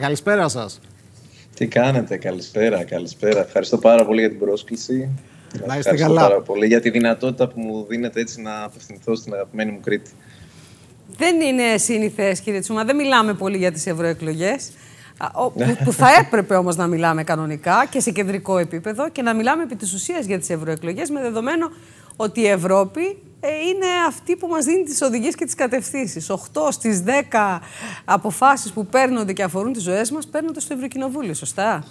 Καλησπέρα σας. Τι κάνετε, καλησπέρα, καλησπέρα. Ευχαριστώ πάρα πολύ για την πρόσκληση. Να είστε καλά. Πάρα πολύ για τη δυνατότητα που μου δίνετε έτσι να απευθυνθώ στην αγαπημένη μου Κρήτη. Δεν είναι σύνηθες, κύριε Τσούμα, δεν μιλάμε πολύ για τις ευρωεκλογές. Που θα έπρεπε όμως να μιλάμε κανονικά και σε κεντρικό επίπεδο και να μιλάμε επί της ουσίας για τις ευρωεκλογές, με δεδομένο ότι η Ευρώπη είναι αυτή που μας δίνει τις οδηγίες και τις κατευθύνσεις. 8 στις 10 αποφάσεις που παίρνονται και αφορούν τις ζωές μας παίρνονται στο Ευρωκοινοβούλιο, σωστά?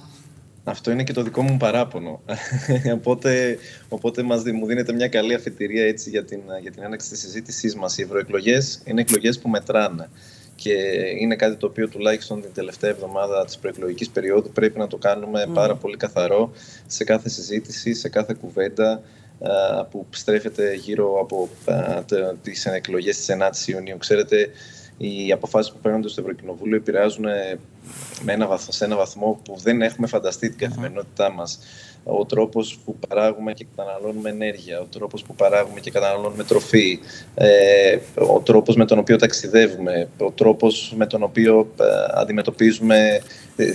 Αυτό είναι και το δικό μου παράπονο. Οπότε μου δίνεται μια καλή αφετηρία έτσι για την έναρξη της συζήτησής μας. Οι ευρωεκλογές είναι εκλογές που μετράνε. Και είναι κάτι το οποίο τουλάχιστον την τελευταία εβδομάδα της προεκλογικής περίοδου πρέπει να το κάνουμε πάρα πολύ καθαρό σε κάθε συζήτηση, σε κάθε κουβέντα που στρέφεται γύρω από τις εκλογές της 9ης Ιουνίου. Ξέρετε, οι αποφάσεις που παίρνονται στο Ευρωκοινοβούλιο επηρεάζουν σε ένα βαθμό που δεν έχουμε φανταστεί την καθημερινότητά μας. Ο τρόπος που παράγουμε και καταναλώνουμε ενέργεια, ο τρόπος που παράγουμε και καταναλώνουμε τροφή, ο τρόπος με τον οποίο ταξιδεύουμε, ο τρόπος με τον οποίο αντιμετωπίζουμε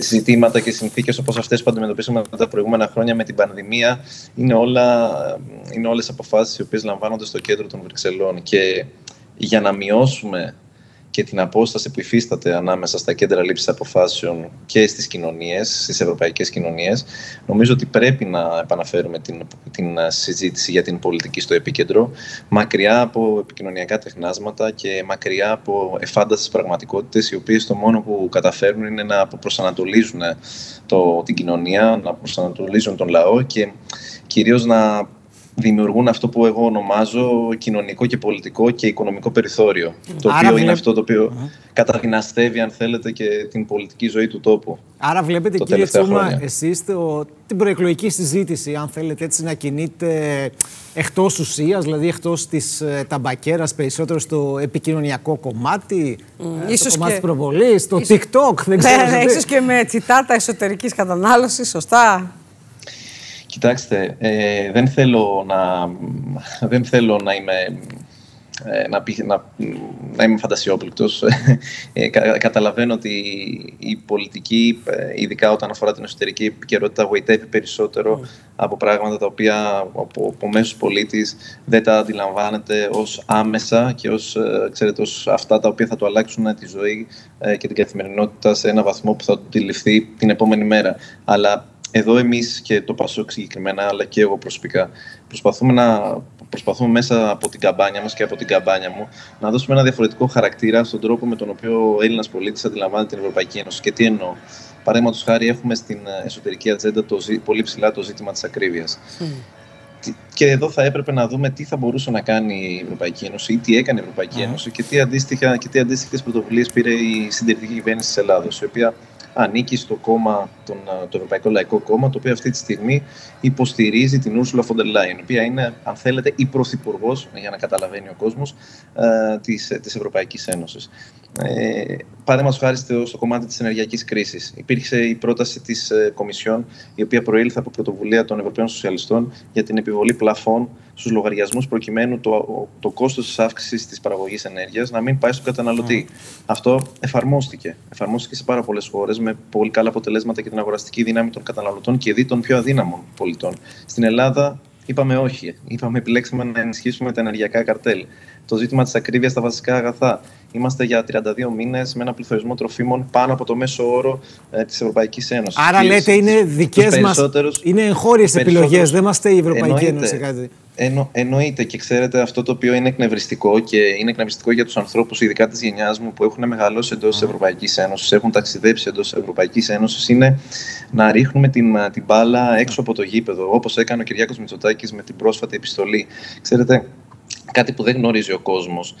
ζητήματα και συνθήκες όπως αυτές που αντιμετωπίσαμε τα προηγούμενα χρόνια με την πανδημία, είναι όλες αποφάσεις οι οποίες λαμβάνονται στο κέντρο των Βρυξελών. Και για να μειώσουμε και την απόσταση που υφίσταται ανάμεσα στα κέντρα λήψης αποφάσεων και στις κοινωνίες, στις ευρωπαϊκές κοινωνίες, νομίζω ότι πρέπει να επαναφέρουμε την συζήτηση για την πολιτική στο επίκεντρο, μακριά από επικοινωνιακά τεχνάσματα και μακριά από εφάνταστες πραγματικότητες, οι οποίες το μόνο που καταφέρνουν είναι να προσανατολίζουν την κοινωνία, να προσανατολίζουν τον λαό και κυρίως να δημιουργούν αυτό που εγώ ονομάζω κοινωνικό και πολιτικό και οικονομικό περιθώριο. Το οποίο είναι αυτό το οποίο καταδυναστεύει, αν θέλετε, και την πολιτική ζωή του τόπου. Άρα βλέπετε, κύριε Τσούμα, εσείς την προεκλογική συζήτηση, αν θέλετε, έτσι να κινείται εκτός ουσίας, δηλαδή εκτός της ταμπακέρας, περισσότερο στο επικοινωνιακό κομμάτι, στο κομμάτι της προβολής, στο TikTok, δεν ξέρω. Ναι, ίσως και με τσιτάτα εσωτερικής κατανάλωσης, σωστά. Κοιτάξτε, δεν θέλω να είμαι, να είμαι φαντασιόπληκτος. Καταλαβαίνω ότι η πολιτική, ειδικά όταν αφορά την εσωτερική επικαιρότητα, γοητεύει περισσότερο από πράγματα τα οποία ο μέσος πολίτης δεν τα αντιλαμβάνεται ως άμεσα και ως αυτά τα οποία θα του αλλάξουν τη ζωή και την καθημερινότητα σε ένα βαθμό που θα του αντιληφθεί την επόμενη μέρα. Αλλά εδώ εμείς και το Πασόκ συγκεκριμένα, αλλά και εγώ προσωπικά, προσπαθούμε μέσα από την καμπάνια μας και από την καμπάνια μου να δώσουμε ένα διαφορετικό χαρακτήρα στον τρόπο με τον οποίο ο Έλληνας πολίτης αντιλαμβάνεται την Ευρωπαϊκή Ένωση. Και τι εννοώ. Παραδείγματος χάρη, έχουμε στην εσωτερική ατζέντα πολύ ψηλά το ζήτημα της ακρίβειας. Και εδώ θα έπρεπε να δούμε τι θα μπορούσε να κάνει η Ευρωπαϊκή Ένωση ή τι έκανε η Ευρωπαϊκή Ένωση και τι αντίστοιχες πρωτοβουλίες πήρε η συντηρητική κυβέρνηση της Ελλάδος, η οποία ανήκει στο κόμμα, το Ευρωπαϊκό Λαϊκό Κόμμα, το οποίο αυτή τη στιγμή υποστηρίζει την Ursula von der Leyen, η οποία είναι, αν θέλετε, η πρωθυπουργός, για να καταλαβαίνει ο κόσμος, της Ευρωπαϊκής Ένωσης. Παραδείγματος χάρη στο κομμάτι της ενεργειακής κρίσης. Υπήρξε η πρόταση της Κομισιόν, η οποία προήλθε από πρωτοβουλία των Ευρωπαίων Σοσιαλιστών για την επιβολή πλαφών στους λογαριασμούς, προκειμένου το κόστος της αύξησης της παραγωγής ενέργειας να μην πάει στον καταναλωτή. Αυτό εφαρμόστηκε. Εφαρμόστηκε σε πάρα πολλές χώρες με πολύ καλά αποτελέσματα και την αγοραστική δύναμη των καταναλωτών και δι' των πιο αδύναμων πολιτών. Στην Ελλάδα είπαμε όχι. Επιλέξαμε να ενισχύσουμε τα ενεργειακά καρτέλ. Το ζήτημα της ακρίβειας στα βασικά αγαθά. Είμαστε για 32 μήνες με ένα πληθωρισμό τροφίμων πάνω από το μέσο όρο της Ευρωπαϊκής Ένωσης. Άρα λέτε είναι δικές μας, είναι εγχώριες επιλογές, δεν είμαστε η Ευρωπαϊκή Ένωση κάτι. Εννοείται, και ξέρετε, αυτό το οποίο είναι εκνευριστικό και είναι εκνευριστικό για τους ανθρώπους, ειδικά της γενιάς μου, που έχουν μεγαλώσει εντός της Ευρωπαϊκής Ένωσης, έχουν ταξιδέψει εντός της Ευρωπαϊκής Ένωσης, είναι να ρίχνουμε την μπάλα έξω από το γήπεδο, όπως έκανε ο Κυριάκος Μητσοτάκης με την πρόσφατη επιστολή. Ξέρετε, κάτι που δεν γνωρίζει ο κόσμος.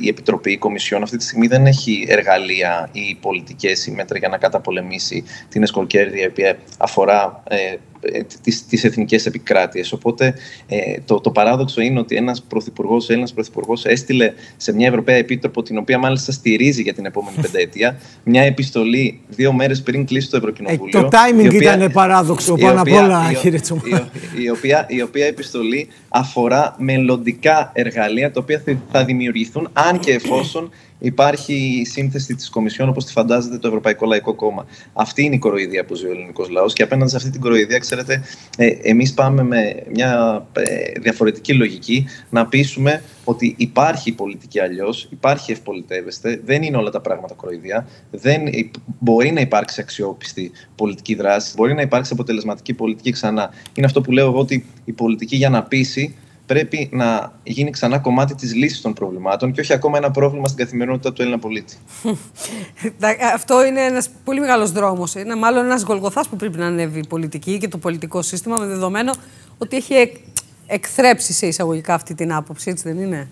Η Επιτροπή, η Κομισιόν αυτή τη στιγμή δεν έχει εργαλεία ή πολιτικές ή μέτρα για να καταπολεμήσει την εσκοκέρδεια η οποία αφορά τις εθνικές επικράτειες. Οπότε το παράδοξο είναι ότι ένας Έλληνας πρωθυπουργός έστειλε σε μια Ευρωπαία Επίτροπο, την οποία μάλιστα στηρίζει για την επόμενη πενταετία, μια επιστολή 2 μέρες πριν κλείσει το Ευρωκοινοβούλιο. Το timing ήταν παράδοξο πάνω απ' όλα, κύριε Τσούμα. Η οποία επιστολή αφορά μελλοντικά εργαλεία τα οποία θα δημιουργηθούν αν και εφόσον υπάρχει η σύνθεση της Κομισιόν όπως τη φαντάζεται το Ευρωπαϊκό Λαϊκό Κόμμα. Αυτή είναι η κοροϊδία που ζει ο ελληνικός λαός και απέναντι σε αυτή την κοροϊδία, ξέρετε, εμείς πάμε με μια διαφορετική λογική να πείσουμε ότι υπάρχει πολιτική αλλιώς, υπάρχει ευπολιτεύεστε, δεν είναι όλα τα πράγματα κοροϊδία, μπορεί να υπάρξει αξιόπιστη πολιτική δράση, μπορεί να υπάρξει αποτελεσματική πολιτική ξανά. Είναι αυτό που λέω εγώ, ότι η πολιτική για να πείσει πρέπει να γίνει ξανά κομμάτι της λύσης των προβλημάτων και όχι ακόμα ένα πρόβλημα στην καθημερινότητα του Έλληνα πολίτη. Αυτό είναι ένας πολύ μεγάλος δρόμος. Είναι μάλλον ένας γολγοθάς που πρέπει να ανέβει η πολιτική και το πολιτικό σύστημα, με δεδομένο ότι έχει εκθρέψει σε εισαγωγικά αυτή την άποψη, έτσι δεν είναι?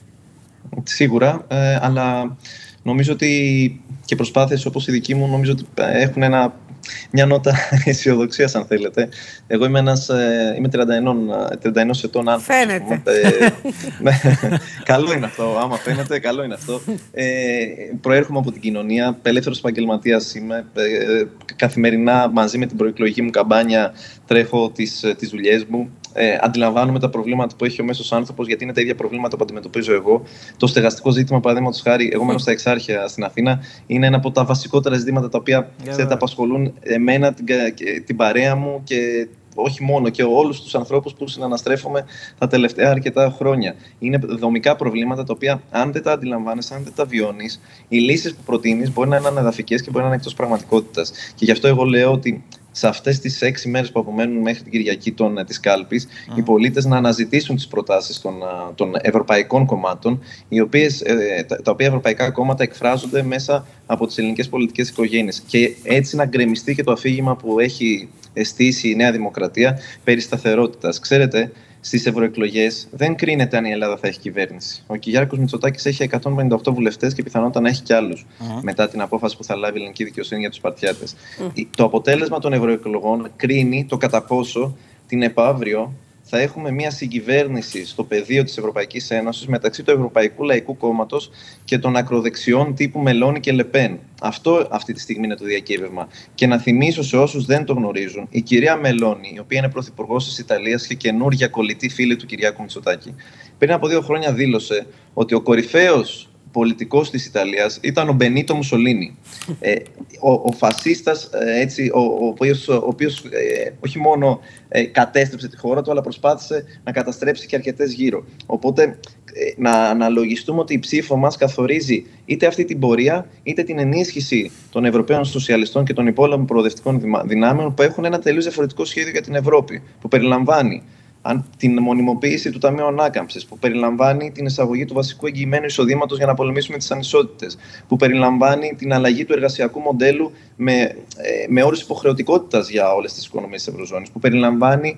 Σίγουρα, αλλά νομίζω ότι και προσπάθειες όπως η δική μου νομίζω ότι έχουν μια νότα αισιοδοξία, αν θέλετε. Εγώ είμαι 31 ετών άνθρωπος. Φαίνεται. Καλό είναι αυτό. Άμα φαίνεται, καλό είναι αυτό. Προέρχομαι από την κοινωνία. Ελεύθερος επαγγελματίας είμαι. Καθημερινά, μαζί με την προεκλογική μου καμπάνια, τρέχω τις δουλειές μου. Αντιλαμβάνομαι τα προβλήματα που έχει ο μέσος άνθρωπος, γιατί είναι τα ίδια προβλήματα που αντιμετωπίζω εγώ. Το στεγαστικό ζήτημα, παραδείγματος χάρη, εγώ μένω στα Εξάρχεια στην Αθήνα, είναι ένα από τα βασικότερα ζητήματα τα οποία τα απασχολούν εμένα, την παρέα μου και όχι μόνο, και όλους τους ανθρώπους που συναναστρέφομαι τα τελευταία αρκετά χρόνια. Είναι δομικά προβλήματα τα οποία, αν δεν τα αντιλαμβάνεσαι, αν δεν τα βιώνεις, οι λύσεις που προτείνεις μπορεί να είναι αναδαφικές και μπορεί να είναι εκτός πραγματικότητας. Και γι' αυτό εγώ λέω ότι σε αυτές τις 6 μέρες που απομένουν μέχρι την Κυριακή της κάλπης, οι πολίτες να αναζητήσουν τις προτάσεις των ευρωπαϊκών κομμάτων, τα οποία ευρωπαϊκά κόμματα εκφράζονται μέσα από τις ελληνικές πολιτικές οικογένειες. Και έτσι να γκρεμιστεί και το αφήγημα που έχει στήσει η Νέα Δημοκρατία περί σταθερότητας. Ξέρετε, στις ευρωεκλογές δεν κρίνεται αν η Ελλάδα θα έχει κυβέρνηση. Ο Κυριάκος Μητσοτάκης έχει 158 βουλευτές και πιθανότατα να έχει κι άλλους μετά την απόφαση που θα λάβει η ελληνική δικαιοσύνη για τους Σπαρτιάτες. Το αποτέλεσμα των ευρωεκλογών κρίνει το κατά πόσο την επαύριο θα έχουμε μια συγκυβέρνηση στο πεδίο της Ευρωπαϊκής Ένωσης μεταξύ του Ευρωπαϊκού Λαϊκού Κόμματος και των ακροδεξιών τύπου Μελώνη και Λεπέν. Αυτό αυτή τη στιγμή είναι το διακύβευμα. Και να θυμίσω σε όσους δεν το γνωρίζουν, η κυρία Μελώνη, η οποία είναι πρωθυπουργός της Ιταλίας και καινούργια κολλητή φίλη του Κυριάκου Μητσοτάκη, πριν από 2 χρόνια δήλωσε ότι ο κορυφαίος πολιτικός της Ιταλίας ήταν ο Μπενίτο Μουσολίνι. Ο φασίστας, ο οποίος όχι μόνο κατέστρεψε τη χώρα του, αλλά προσπάθησε να καταστρέψει και αρκετές γύρω. Οπότε να αναλογιστούμε ότι η ψήφο μας καθορίζει είτε αυτή την πορεία, είτε την ενίσχυση των Ευρωπαίων Σοσιαλιστών και των υπόλοιπων προοδευτικών δυνάμεων που έχουν ένα τελείως διαφορετικό σχέδιο για την Ευρώπη, που περιλαμβάνει την μονιμοποίηση του Ταμείου Ανάκαμψης, που περιλαμβάνει την εισαγωγή του βασικού εγγυημένου εισοδήματος για να πολεμήσουμε τις ανισότητες, που περιλαμβάνει την αλλαγή του εργασιακού μοντέλου με όρους υποχρεωτικότητας για όλες τις οικονομίες της Ευρωζώνης, που περιλαμβάνει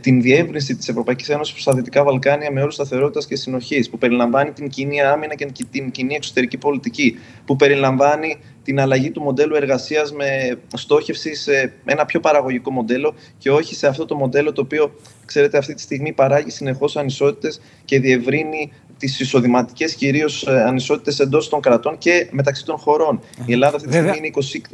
την διεύρυνση της Ευρωπαϊκής Ένωσης στα Δυτικά Βαλκάνια με όρους σταθερότητας και συνοχής, που περιλαμβάνει την κοινή άμυνα και την κοινή εξωτερική πολιτική, που περιλαμβάνει την αλλαγή του μοντέλου εργασίας με στόχευση σε ένα πιο παραγωγικό μοντέλο και όχι σε αυτό το μοντέλο το οποίο, ξέρετε, αυτή τη στιγμή παράγει συνεχώς ανισότητες και διευρύνει τις εισοδηματικές κυρίως ανισότητες εντός των κρατών και μεταξύ των χωρών. Η Ελλάδα αυτή τη στιγμή είναι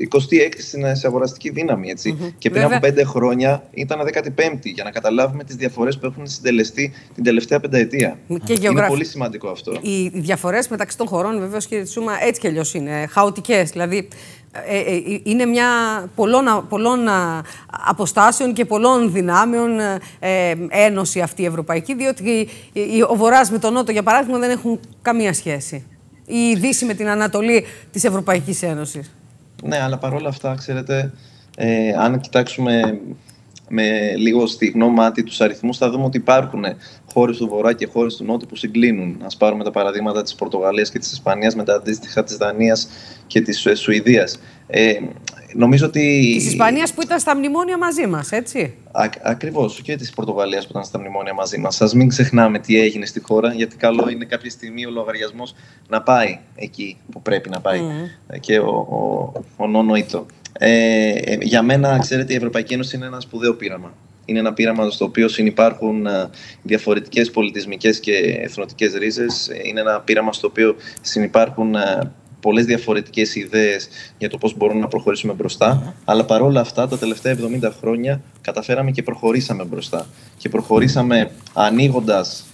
26η στην αγοραστική δύναμη. Έτσι. Και πριν από 5 χρόνια ήταν 15η, για να καταλάβουμε τις διαφορές που έχουν συντελεστεί την τελευταία πενταετία. Είναι πολύ σημαντικό αυτό. Οι διαφορές μεταξύ των χωρών, βεβαίως, κύριε Τσούμα, έτσι κι αλλιώς είναι χαοτικές. Δηλαδή, είναι μια πολλών αποστάσεων και πολλών δυνάμεων ένωση αυτή η ευρωπαϊκή, διότι ο Βορράς με τον Νότο, για παράδειγμα, δεν έχουν καμία σχέση. Η Δύση με την Ανατολή της Ευρωπαϊκής Ένωσης. Ναι, αλλά παρόλα αυτά, ξέρετε, αν κοιτάξουμε με λίγο στιγνό μάτι τους αριθμούς, θα δούμε ότι υπάρχουν χώρες του Βορρά και χώρες του Νότου που συγκλίνουν. Ας πάρουμε τα παραδείγματα της Πορτογαλίας και της Ισπανίας με τα αντίστοιχα της Δανίας και της Σουηδίας. Νομίζω ότι της Ισπανίας που ήταν στα μνημόνια μαζί μας, έτσι. Ακριβώς, και της Πορτογαλίας που ήταν στα μνημόνια μαζί μας. Ας μην ξεχνάμε τι έγινε στη χώρα, γιατί καλό είναι κάποια στιγμή ο λογαριασμός να πάει εκεί που πρέπει να πάει. Και ο νονοήτο. Για μένα, ξέρετε, η Ευρωπαϊκή Ένωση είναι ένα σπουδαίο πείραμα. Είναι ένα πείραμα στο οποίο συνυπάρχουν διαφορετικές πολιτισμικές και εθνοτικές ρίζες. Είναι ένα πείραμα στο οποίο συνυπάρχουν πολλές διαφορετικές ιδέες για το πώς μπορούμε να προχωρήσουμε μπροστά. Αλλά παρόλα αυτά, τα τελευταία 70 χρόνια καταφέραμε και προχωρήσαμε μπροστά. Και προχωρήσαμε ανοίγοντας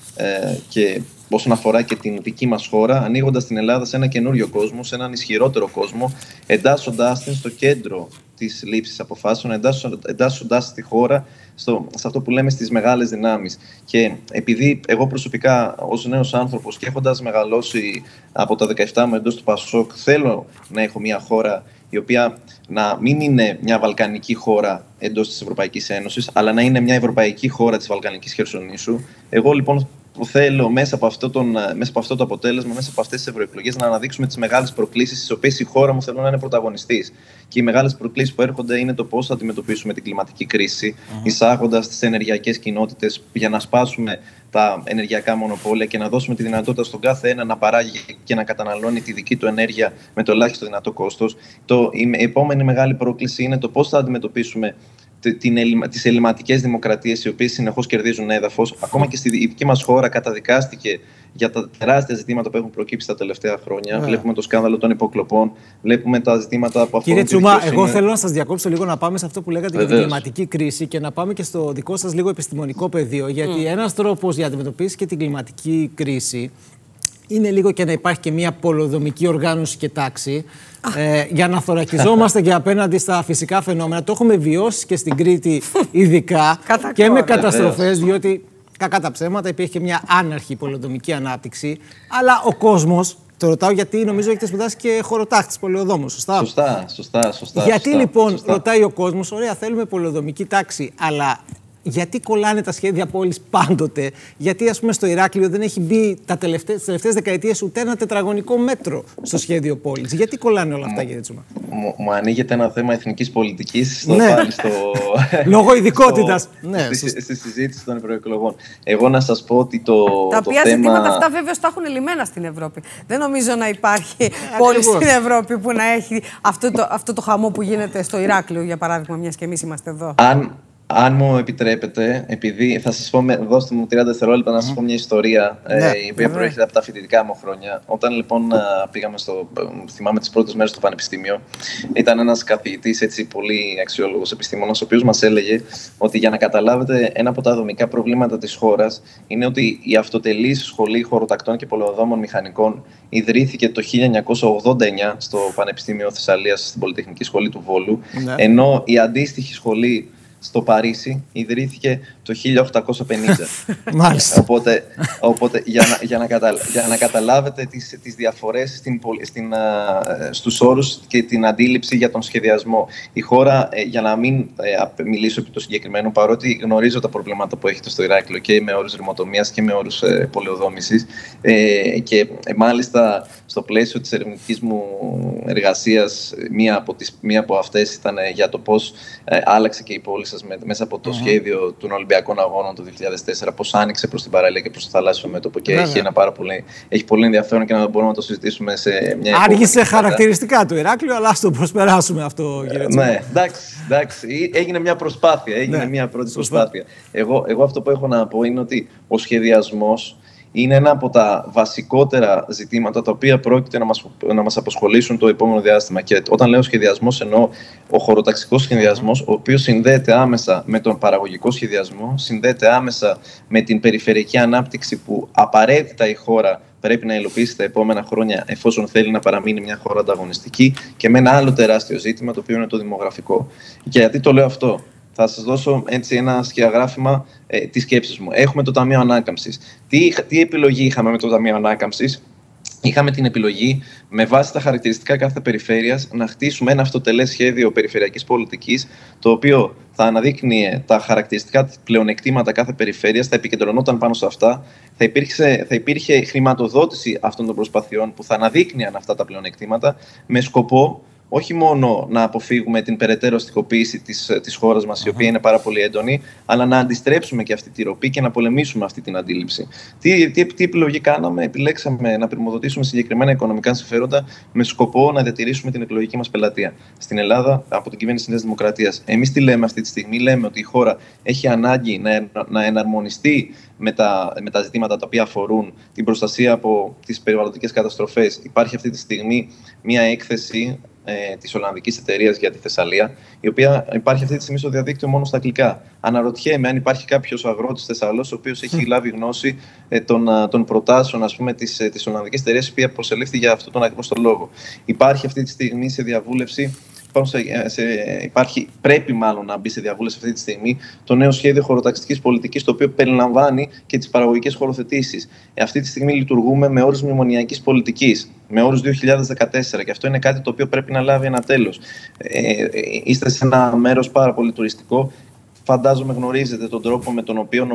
και όσον αφορά και την δική μας χώρα, ανοίγοντας την Ελλάδα σε ένα καινούριο κόσμο, σε έναν ισχυρότερο κόσμο, εντάσσοντάς την στο κέντρο της λήψης αποφάσεων, εντάσσοντάς τη χώρα σε αυτό που λέμε στις μεγάλες δυνάμεις. Και επειδή εγώ προσωπικά ως νέος άνθρωπος και έχοντας μεγαλώσει από τα 17 μου εντός του Πασόκ, θέλω να έχω μια χώρα η οποία να μην είναι μια βαλκανική χώρα εντός της Ευρωπαϊκής Ένωσης, αλλά να είναι μια ευρωπαϊκή χώρα της Βαλκανικής Χερσονήσου. Εγώ λοιπόν θέλω μέσα από αυτό το αποτέλεσμα, μέσα από αυτές τις ευρωεκλογές, να αναδείξουμε τις μεγάλες προκλήσεις στις οποίες η χώρα μου θέλω να είναι πρωταγωνιστής. Και οι μεγάλες προκλήσεις που έρχονται είναι το πώς θα αντιμετωπίσουμε την κλιματική κρίση, εισάγοντας τις ενεργειακές κοινότητες για να σπάσουμε τα ενεργειακά μονοπόλια και να δώσουμε τη δυνατότητα στον κάθε ένα να παράγει και να καταναλώνει τη δική του ενέργεια με το ελάχιστο δυνατό κόστος. Η επόμενη μεγάλη πρόκληση είναι το πώς θα αντιμετωπίσουμε τις ελληματικές δημοκρατίες, οι οποίες συνεχώς κερδίζουν έδαφος. Ακόμα και στη δική μας χώρα καταδικάστηκε για τα τεράστια ζητήματα που έχουν προκύψει τα τελευταία χρόνια. Yeah. Βλέπουμε το σκάνδαλο των υποκλοπών, βλέπουμε τα ζητήματα που αφορούν. Κύριε Τσούμα, εγώ θέλω να σας διακόψω λίγο, να πάμε σε αυτό που λέγατε για την κλιματική κρίση και να πάμε και στο δικό σας λίγο επιστημονικό πεδίο. Γιατί ένας τρόπος για να αντιμετωπίσει και την κλιματική κρίση είναι λίγο και να υπάρχει και μια πολεοδομική οργάνωση και τάξη για να θωρακιζόμαστε και απέναντι στα φυσικά φαινόμενα. Το έχουμε βιώσει και στην Κρήτη ειδικά και με καταστροφές, διότι κακά τα ψέματα υπήρχε μια άναρχη πολεοδομική ανάπτυξη, αλλά ο κόσμος, το ρωτάω γιατί νομίζω έχετε σπουδάσει και χωροτάχτης πολεοδόμος, σωστά? Σωστά. Γιατί ρωτάει ο κόσμος, ωραία, θέλουμε πολεοδομική τάξη, αλλά γιατί κολλάνε τα σχέδια πόλης πάντοτε? Γιατί, ας πούμε, στο Ηράκλειο δεν έχει μπει τις τελευταίες δεκαετίες ούτε ένα τετραγωνικό μέτρο στο σχέδιο πόλης? Γιατί κολλάνε όλα αυτά, κύριε Τσούμα? Μου ανοίγεται ένα θέμα εθνικής πολιτικής λόγω ειδικότητας στη συζήτηση των ευρωεκλογών. Εγώ να σας πω ότι τα οποία ζητήματα αυτά βέβαια τα έχουν λυμμένα στην Ευρώπη. Δεν νομίζω να υπάρχει πόλη στην Ευρώπη που να έχει αυτό το χαμό που γίνεται στο Ηράκλειο, για παράδειγμα, μιας και εμείς είμαστε εδώ. Αν μου επιτρέπετε, επειδή θα σας πω, δώστε μου 30 δευτερόλεπτα να σας πω μια ιστορία η οποία προέρχεται από τα φοιτητικά μου χρόνια. Όταν λοιπόν πήγαμε θυμάμαι τις πρώτες μέρες στο πανεπιστήμιο, ήταν ένας καθηγητής έτσι πολύ αξιόλογος επιστήμονας, ο οποίος μας έλεγε ότι για να καταλάβετε ένα από τα δομικά προβλήματα της χώρας είναι ότι η αυτοτελής σχολή χωροτακτών και πολεοδόμων μηχανικών ιδρύθηκε το 1989 στο Πανεπιστήμιο Θεσσαλίας, στην Πολυτεχνική Σχολή του Βόλου, ενώ η αντίστοιχη σχολή στο Παρίσι ιδρύθηκε το 1850. Μάλιστα. Οπότε για να καταλάβετε τις διαφορές στους όρους και την αντίληψη για τον σχεδιασμό. Η χώρα, για να μην μιλήσω επί του συγκεκριμένου, παρότι γνωρίζω τα προβλήματα που έχετε στο Ηράκλειο και με όρους ρημοτομίας και με όρους πολεοδόμησης, και μάλιστα στο πλαίσιο της ερευνητικής μου εργασίας, μία από αυτές ήταν για το πώς άλλαξε και η πόλη σας μέσα από το σχέδιο των Ολυμπιακών Αγώνων του 2004, πώς άνοιξε προς την παραλία και προς το θαλάσσιο μέτωπο. Και έχει πολύ ενδιαφέρον και να μπορούμε να το συζητήσουμε σε μια επόμενη. Άργησε χαρακτηριστικά του Ηράκλειο, αλλά ας το προσπεράσουμε αυτό, κύριε Τσούμα. Ναι, εντάξει. Έγινε μια προσπάθεια. Έγινε μια πρώτη προσπάθεια. Εγώ αυτό που έχω να πω είναι ότι ο σχεδιασμός είναι ένα από τα βασικότερα ζητήματα τα οποία πρόκειται να μας απασχολήσουν το επόμενο διάστημα. Και όταν λέω σχεδιασμός, εννοώ ο χωροταξικός σχεδιασμός, ο οποίος συνδέεται άμεσα με τον παραγωγικό σχεδιασμό, συνδέεται άμεσα με την περιφερειακή ανάπτυξη που απαραίτητα η χώρα πρέπει να υλοποιήσει τα επόμενα χρόνια, εφόσον θέλει να παραμείνει μια χώρα ανταγωνιστική, και με ένα άλλο τεράστιο ζήτημα, το οποίο είναι το δημογραφικό. Και γιατί το λέω αυτό? Θα σας δώσω έτσι ένα σκιαγράφημα της σκέψης μου. Έχουμε το Ταμείο Ανάκαμψης. Τι επιλογή είχαμε με το Ταμείο Ανάκαμψης? Είχαμε την επιλογή, με βάση τα χαρακτηριστικά κάθε περιφέρειας, να χτίσουμε ένα αυτοτελές σχέδιο περιφερειακής πολιτικής, το οποίο θα αναδείκνυε τα χαρακτηριστικά πλεονεκτήματα κάθε περιφέρειας, θα επικεντρωνόταν πάνω σε αυτά, θα υπήρχε χρηματοδότηση αυτών των προσπαθειών που θα αναδείκνυαν αυτά τα πλεονεκτήματα, με σκοπό όχι μόνο να αποφύγουμε την περαιτέρω αστικοποίηση της χώρας μας, η οποία είναι πάρα πολύ έντονη, αλλά να αντιστρέψουμε και αυτή τη ροπή και να πολεμήσουμε αυτή την αντίληψη. Τι επιλογή κάναμε? Επιλέξαμε να πρημοδοτήσουμε συγκεκριμένα οικονομικά συμφέροντα με σκοπό να διατηρήσουμε την εκλογική μας πελατεία. Στην Ελλάδα, από την κυβέρνηση της Νέας Δημοκρατίας, εμείς τι λέμε αυτή τη στιγμή? Λέμε ότι η χώρα έχει ανάγκη να εναρμονιστεί με τα ζητήματα τα οποία αφορούν την προστασία από τις περιβαλλοντικές καταστροφές. Υπάρχει αυτή τη στιγμή μια έκθεση της Ολλανδικής Εταιρείας για τη Θεσσαλία, η οποία υπάρχει αυτή τη στιγμή στο διαδίκτυο μόνο στα αγγλικά. Αναρωτιέμαι αν υπάρχει κάποιος αγρότης Θεσσαλός ο οποίος έχει λάβει γνώση των προτάσεων, ας πούμε, της Ολλανδικής Εταιρείας, η οποία προσελήφθη για αυτόν τον ακριβώς τον λόγο. Υπάρχει αυτή τη στιγμή σε διαβούλευση. Πρέπει μάλλον να μπει σε διαβούλευση αυτή τη στιγμή το νέο σχέδιο χωροταξικής πολιτικής, το οποίο περιλαμβάνει και τις παραγωγικές χωροθετήσεις. Αυτή τη στιγμή λειτουργούμε με όρους μνημονιακής πολιτικής, με όρους 2014, και αυτό είναι κάτι το οποίο πρέπει να λάβει ένα τέλος. Είστε σε ένα μέρος πάρα πολύ τουριστικό. Φαντάζομαι γνωρίζετε τον τρόπο με τον οποίο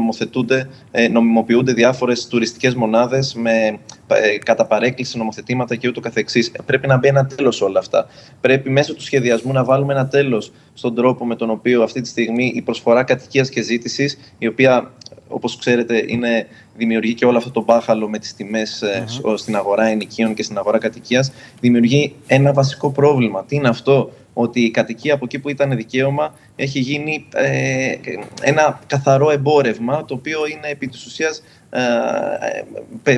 νομιμοποιούνται διάφορες τουριστικές μονάδες με κατά παρέκκληση νομοθετήματα και ούτω καθεξής. Πρέπει να μπει ένα τέλος όλα αυτά. Πρέπει μέσω του σχεδιασμού να βάλουμε ένα τέλος στον τρόπο με τον οποίο αυτή τη στιγμή η προσφορά κατοικίας και ζήτησης, η οποία, όπως ξέρετε, δημιουργεί και όλο αυτό το μπάχαλο με τις τιμές στην αγορά ενοικίων και στην αγορά κατοικίας, δημιουργεί ένα βασικό πρόβλημα. Τι είναι αυτό? Ότι η κατοικία, από εκεί που ήταν δικαίωμα, έχει γίνει ένα καθαρό εμπόρευμα, το οποίο είναι επί της ουσίας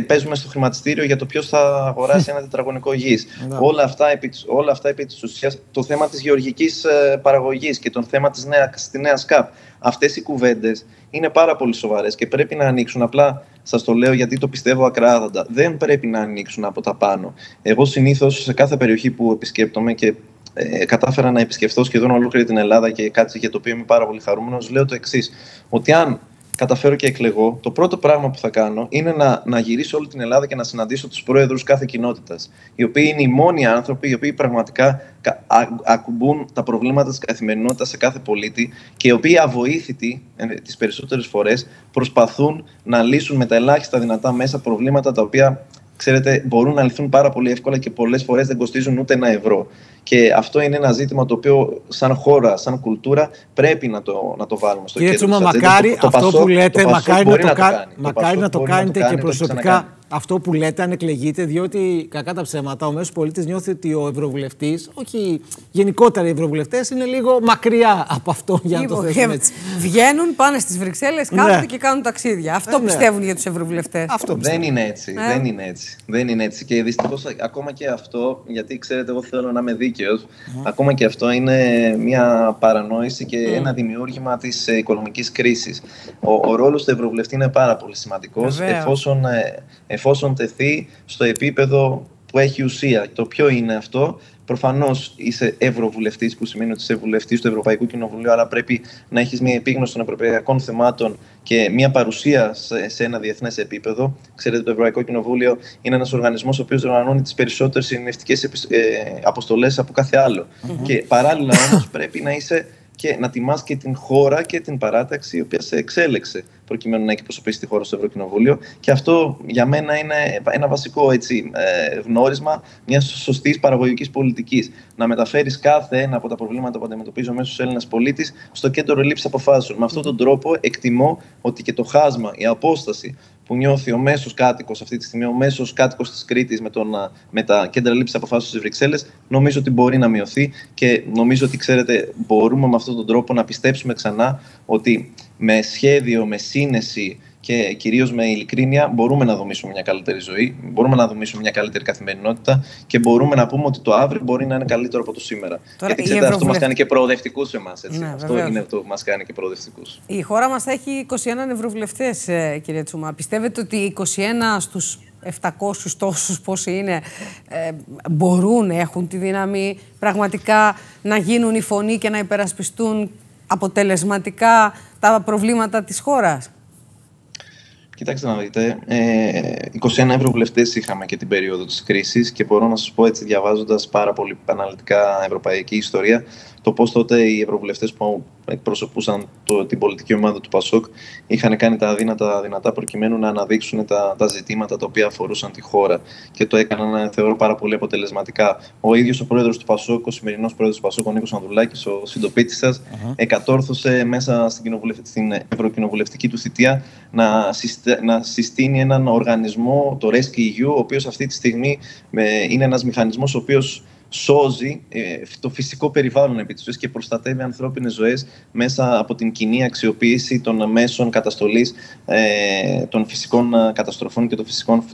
παίζουμε στο χρηματιστήριο για το ποιος θα αγοράσει ένα τετραγωνικό γης. Όλα αυτά επί της ουσίας, το θέμα της γεωργικής παραγωγής και το θέμα της νέας ΚΑΠ. Αυτές οι κουβέντες είναι πάρα πολύ σοβαρές και πρέπει να ανοίξουν. Απλά σας το λέω γιατί το πιστεύω ακράδαντα. Δεν πρέπει να ανοίξουν από τα πάνω. Εγώ συνήθως σε κάθε περιοχή που επισκέπτομαι και κατάφερα να επισκεφθώ σχεδόν ολόκληρη την Ελλάδα και κάτι για το οποίο είμαι πάρα πολύ χαρούμενος, λέω το εξής: ότι αν καταφέρω και εκλεγώ, το πρώτο πράγμα που θα κάνω είναι να γυρίσω όλη την Ελλάδα και να συναντήσω τους πρόεδρους κάθε κοινότητας, οι οποίοι είναι οι μόνοι άνθρωποι οι οποίοι πραγματικά ακουμπούν τα προβλήματα της καθημερινότητας σε κάθε πολίτη και οι οποίοι αβοήθητοι τις περισσότερες φορές προσπαθούν να λύσουν με τα ελάχιστα δυνατά μέσα προβλήματα τα οποία, ξέρετε, μπορούν να λυθούν πάρα πολύ εύκολα και πολλές φορές δεν κοστίζουν ούτε ένα ευρώ. Και αυτό είναι ένα ζήτημα το οποίο, σαν χώρα, σαν κουλτούρα, πρέπει να το βάλουμε στο κέντρο. Κύριε Τσούμα, μακάρι αυτό που λέτε, μακάρι να το κάνετε και προσωπικά αυτό που λέτε, αν εκλεγείτε, διότι κακά τα ψέματα, ο μέσος πολίτης νιώθει ότι ο ευρωβουλευτής, όχι γενικότερα οι ευρωβουλευτές, είναι λίγο μακριά από αυτό, για να το θέσουμε έτσι. Βγαίνουν, πάνε στις Βρυξέλλες, κάθονται και κάνουν ταξίδια. Αυτό πιστεύουν για τους ευρωβουλευτές. Δεν είναι έτσι. Δεν είναι έτσι. Και δυστυχώς ακόμα και αυτό, γιατί ξέρετε, εγώ θέλω να είμαι δίκαιος, ακόμα και αυτό είναι μια παρανόηση και ένα δημιούργημα της οικονομικής κρίσης. Ο ρόλος του ευρωβουλευτή είναι πάρα πολύ σημαντικός, εφόσον τεθεί στο επίπεδο που έχει ουσία. Το ποιο είναι αυτό? Προφανώς είσαι ευρωβουλευτής, που σημαίνει ότι είσαι βουλευτής του Ευρωπαϊκού Κοινοβουλίου, άρα πρέπει να έχεις μια επίγνωση των ευρωπαϊκών θεμάτων και μια παρουσία σε ένα διεθνές επίπεδο. Ξέρετε, το Ευρωπαϊκό Κοινοβούλιο είναι ένας οργανισμός ο οποίος διοργανώνει τις περισσότερες ειρηνευτικές αποστολές από κάθε άλλο. Και παράλληλα όμως πρέπει να είσαι και να τιμάς και την χώρα και την παράταξη η οποία σε εξέλεξε προκειμένου να εκπροσωπήσει τη χώρα στο Ευρωκοινοβούλιο. Και αυτό για μένα είναι ένα βασικό γνώρισμα μιας σωστής παραγωγικής πολιτικής. Να μεταφέρεις κάθε ένα από τα προβλήματα που αντιμετωπίζει ο μέσος Έλληνας πολίτης στο κέντρο λήψης αποφάσεων. Με αυτόν τον τρόπο εκτιμώ ότι και το χάσμα, η απόσταση που νιώθει ο μέσος κάτοικος αυτή τη στιγμή, ο μέσος κάτοικος της Κρήτης με τα κέντρα λήψης αποφάσεων στις Βρυξέλλες, νομίζω ότι μπορεί να μειωθεί και νομίζω ότι, ξέρετε, μπορούμε με αυτόν τον τρόπο να πιστέψουμε ξανά ότι με σχέδιο, με σύνεση και κυρίως με ειλικρίνεια μπορούμε να δομήσουμε μια καλύτερη ζωή, μπορούμε να δομήσουμε μια καλύτερη καθημερινότητα και μπορούμε να πούμε ότι το αύριο μπορεί να είναι καλύτερο από το σήμερα. Τώρα, γιατί ξέρετε, αυτό μας κάνει και προοδευτικούς εμάς. Ναι, αυτό είναι αυτό που μας κάνει και προοδευτικούς. Η χώρα μας θα έχει 21 ευρωβουλευτές, κύριε Τσούμα. Πιστεύετε ότι 21 στους 700 τόσους πόσοι είναι μπορούν, έχουν τη δύναμη πραγματικά να γίνουν η φωνή και να υπερασπιστούν αποτελεσματικά τα προβλήματα της χώρας? Κοιτάξτε να δείτε, 21 ευρωβουλευτές είχαμε και την περίοδο της κρίσης και μπορώ να σας πω, έτσι διαβάζοντας πάρα πολύ αναλυτικά ευρωπαϊκή ιστορία, το πώς τότε οι ευρωβουλευτές που εκπροσωπούσαν την πολιτική ομάδα του Πασόκ είχαν κάνει τα δυνατά προκειμένου να αναδείξουν τα ζητήματα τα οποία αφορούσαν τη χώρα. Και το έκαναν, θεωρώ, πάρα πολύ αποτελεσματικά. Ο ίδιος ο πρόεδρος του Πασόκ, ο σημερινός πρόεδρος του Πασόκ, ο Νίκος Ανδρουλάκης, ο συντοπίτης σας, εκατόρθωσε μέσα στην ευρωκοινοβουλευτική του θητεία να συστήνει έναν οργανισμό, το Rescue EU, ο οποίος αυτή τη στιγμή είναι ένας μηχανισμός ο οποίος σώζει το φυσικό περιβάλλον επί της ζωής και προστατεύει ανθρώπινες ζωές μέσα από την κοινή αξιοποίηση των μέσων καταστολής των φυσικών καταστροφών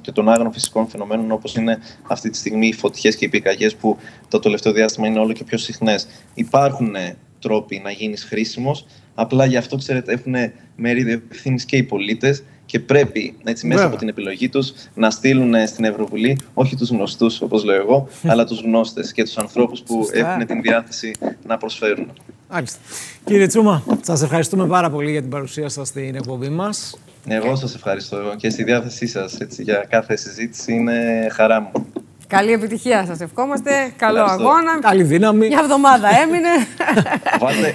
και των άγρων φυσικών φαινομένων, όπως είναι αυτή τη στιγμή οι φωτιές και οι πυρκαγιές που το τελευταίο διάστημα είναι όλο και πιο συχνές. Υπάρχουν τρόποι να γίνεις χρήσιμος, απλά γι' αυτό ξέρετε έχουν μερίδιο ευθύνης και οι πολίτες και πρέπει έτσι, μέσα από την επιλογή τους να στείλουν στην Ευρωβουλή όχι τους γνωστούς όπως λέω εγώ, αλλά τους γνώστες και τους ανθρώπους που έχουν την διάθεση να προσφέρουν. Άλιστα. Κύριε Τσούμα, σας ευχαριστούμε πάρα πολύ για την παρουσία σας στην εκπομπή μας. Εγώ σας ευχαριστώ και στη διάθεσή σας έτσι, για κάθε συζήτηση είναι χαρά μου. Καλή επιτυχία σας ευχόμαστε, καλό αγώνα, καλή δύναμη. Μια εβδομάδα έμεινε.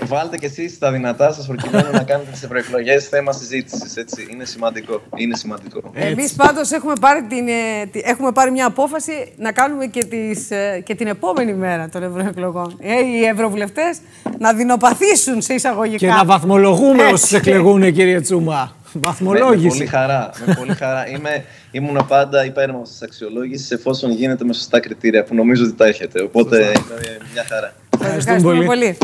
Βάλτε και εσείς τα δυνατά σας προκειμένου να κάνετε τις ευρωεκλογές θέμα συζήτησης, έτσι, είναι σημαντικό. Είναι σημαντικό. Εμείς πάντως έχουμε πάρει μια απόφαση να κάνουμε και την επόμενη μέρα των ευρωεκλογών. Οι ευρωβουλευτές να δεινοπαθήσουν σε εισαγωγικά. Και να βαθμολογούμε όσους εκλεγούν, κύριε Τσούμα. Βαθμολόγηση. Με πολύ χαρά. Ήμουν πάντα υπέρμαχος της αξιολόγησης εφόσον γίνεται με σωστά κριτήρια που νομίζω ότι τα έχετε. Οπότε είναι μια χαρά. Ευχαριστούμε πολύ.